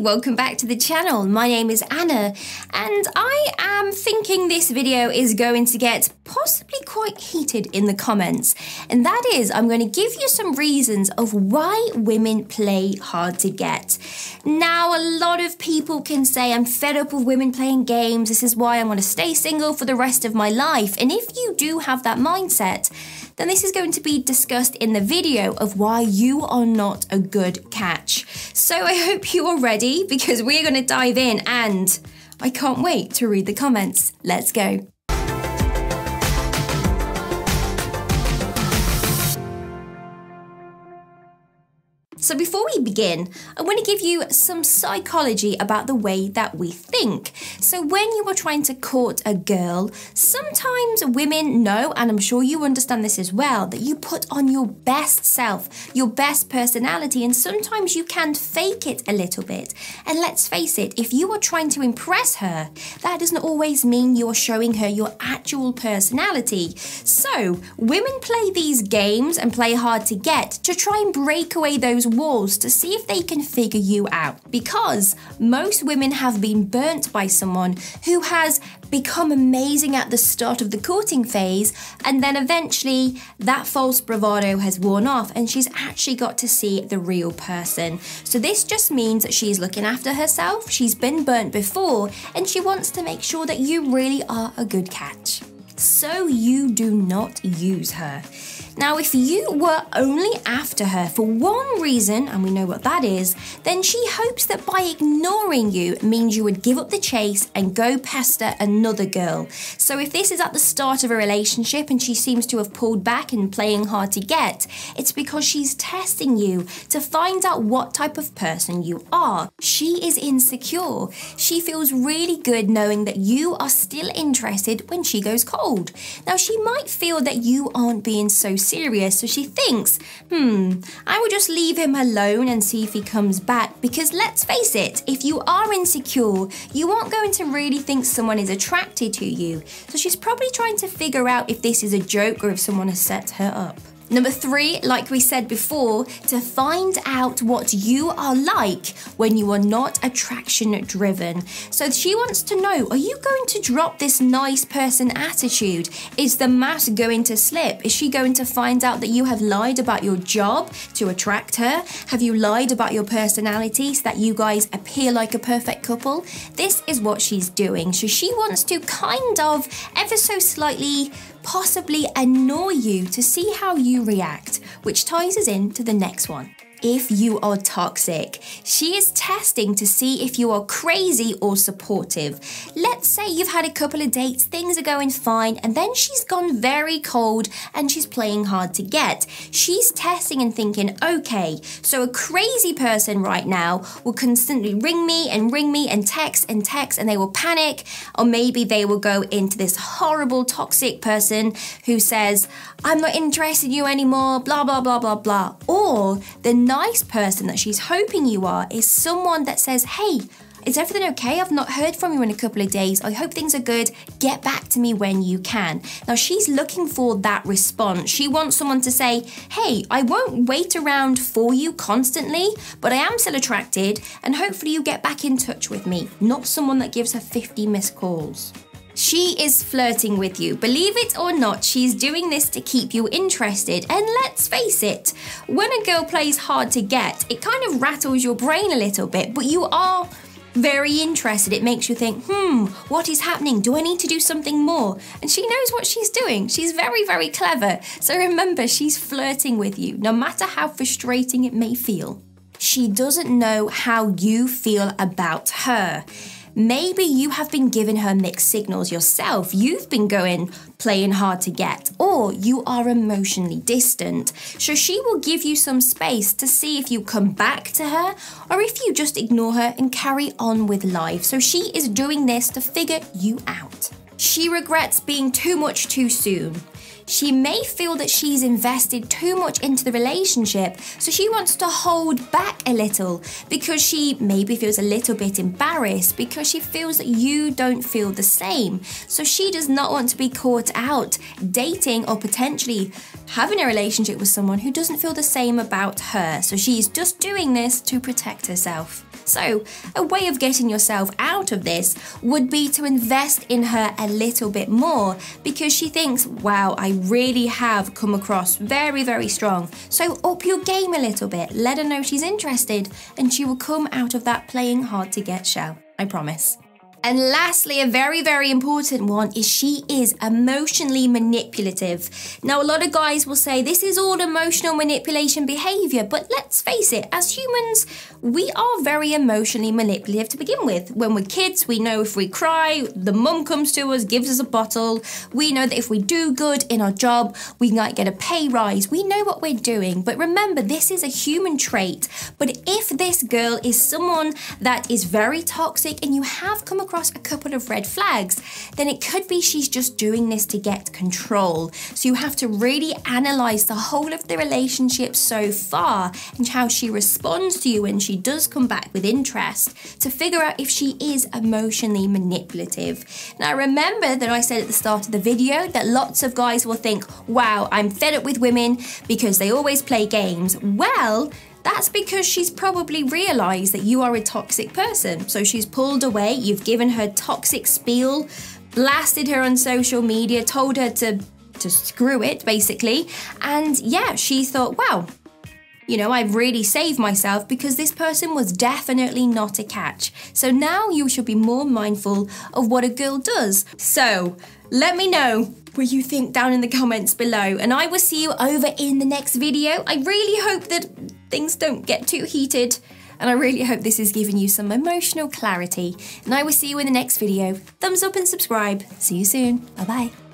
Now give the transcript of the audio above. welcome back to the channel. My name is Anna, and I am thinking this video is going to get possibly quite heated in the comments. And that is, I'm going to give you some reasons of why women play hard to get. Now, a lot of people can say, I'm fed up with women playing games. This is why I want to stay single for the rest of my life. And if you do have that mindset, then this is going to be discussed in the video of why you are not a good catch. So I hope you are ready, because we're going to dive in and I can't wait to read the comments. Let's go. So before we begin, I want to give you some psychology about the way that we think. So when you are trying to court a girl, sometimes women know, and I'm sure you understand this as well, that you put on your best self, your best personality, and sometimes you can fake it a little bit. And let's face it, if you are trying to impress her, that doesn't always mean you're showing her your actual personality. So women play these games and play hard to get to try and break away those walls to see if they can figure you out, because most women have been burnt by someone who has become amazing at the start of the courting phase, and then eventually that false bravado has worn off and she's actually got to see the real person. So this just means that she's looking after herself, she's been burnt before, and she wants to make sure that you really are a good catch. So you do not use her. Now, if you were only after her for one reason, and we know what that is, then she hopes that by ignoring you means you would give up the chase and go pester another girl. So if this is at the start of a relationship and she seems to have pulled back and playing hard to get, it's because she's testing you to find out what type of person you are. She is insecure. She feels really good knowing that you are still interested when she goes cold. Now, she might feel that you aren't being so serious, so she thinks, I will just leave him alone and see if he comes back, because let's face it, if you are insecure, you aren't going to really think someone is attracted to you. So she's probably trying to figure out if this is a joke or if someone has set her up. Number three, like we said before, to find out what you are like when you are not attraction driven. So she wants to know, are you going to drop this nice person attitude? Is the mask going to slip? Is she going to find out that you have lied about your job to attract her? Have you lied about your personality so that you guys appear like a perfect couple? This is what she's doing. So she wants to kind of ever so slightly possibly annoy you to see how you react, which ties us into the next one. If you are toxic, she is testing to see if you are crazy or supportive. Let's say you've had a couple of dates, things are going fine, and then she's gone very cold and she's playing hard to get. She's testing and thinking, okay, so a crazy person right now will constantly ring me and text, and they will panic, or maybe they will go into this horrible toxic person who says, I'm not interested in you anymore, blah, blah, blah, blah, blah. Or the nice person that she's hoping you are is someone that says, hey, is everything okay? I've not heard from you in a couple of days. I hope things are good. Get back to me when you can. Now, she's looking for that response. She wants someone to say, hey, I won't wait around for you constantly, but I am still attracted, and hopefully you get back in touch with me. Not someone that gives her 50 missed calls. She is flirting with you. Believe it or not, she's doing this to keep you interested. And let's face it, when a girl plays hard to get, it kind of rattles your brain a little bit, but you are very interested. It makes you think, what is happening? Do I need to do something more? And she knows what she's doing. She's very, very clever. So remember, she's flirting with you, no matter how frustrating it may feel. She doesn't know how you feel about her. Maybe you have been giving her mixed signals yourself. You've been playing hard to get, or you are emotionally distant. So she will give you some space to see if you come back to her or if you just ignore her and carry on with life. So she is doing this to figure you out. She regrets being too much too soon. She may feel that she's invested too much into the relationship, so she wants to hold back a little because she maybe feels a little bit embarrassed because she feels that you don't feel the same. So she does not want to be caught out dating or potentially having a relationship with someone who doesn't feel the same about her. So she's just doing this to protect herself. So a way of getting yourself out of this would be to invest in her a little bit more, because she thinks, wow, I really have come across very, very strong. So up your game a little bit, let her know she's interested, and she will come out of that playing hard to get shell, I promise. And lastly, a very, very important one is she is emotionally manipulative. Now, a lot of guys will say this is all emotional manipulation behavior, but let's face it, as humans, we are very emotionally manipulative to begin with. When we're kids, we know if we cry, the mum comes to us, gives us a bottle. We know that if we do good in our job, we might get a pay rise. We know what we're doing, but remember, this is a human trait. But if this girl is someone that is very toxic and you have come across a couple of red flags, then it could be she's just doing this to get control. So you have to really analyze the whole of the relationship so far and how she responds to you when she does come back with interest to figure out if she is emotionally manipulative. Now, remember that I said at the start of the video that lots of guys will think, wow, I'm fed up with women because they always play games. Well, that's because she's probably realized that you are a toxic person. So she's pulled away, you've given her toxic spiel, blasted her on social media, told her to screw it, basically. And yeah, she thought, wow, you know, I've really saved myself because this person was definitely not a catch. So now you should be more mindful of what a girl does. So let me know what you think down in the comments below, and I will see you over in the next video. I really hope that things don't get too heated, and I really hope this has given you some emotional clarity, and I will see you in the next video. Thumbs up and subscribe. See you soon. Bye bye.